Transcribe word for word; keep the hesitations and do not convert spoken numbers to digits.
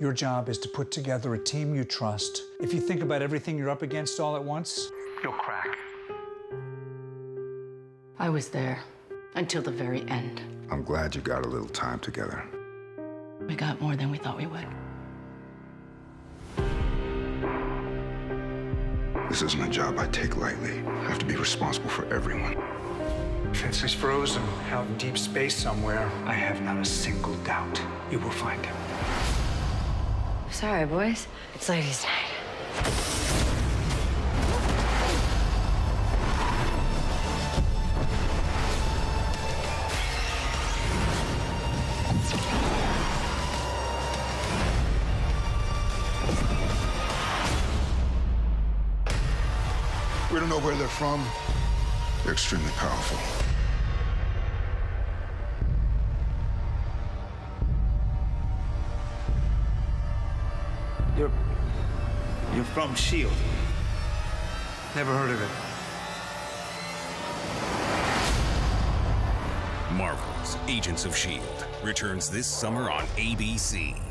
Your job is to put together a team you trust. If you think about everything you're up against all at once, you'll crack. I was there until the very end. I'm glad you got a little time together. We got more than we thought we would. This isn't a job I take lightly. I have to be responsible for everyone. Since he's frozen out in deep space somewhere, I have not a single doubt you will find him. Sorry, boys. It's ladies' night. We don't know where they're from. They're extremely powerful. You're... You're from S H I E L D Never heard of it. Marvel's Agents of S H I E L D returns this summer on A B C.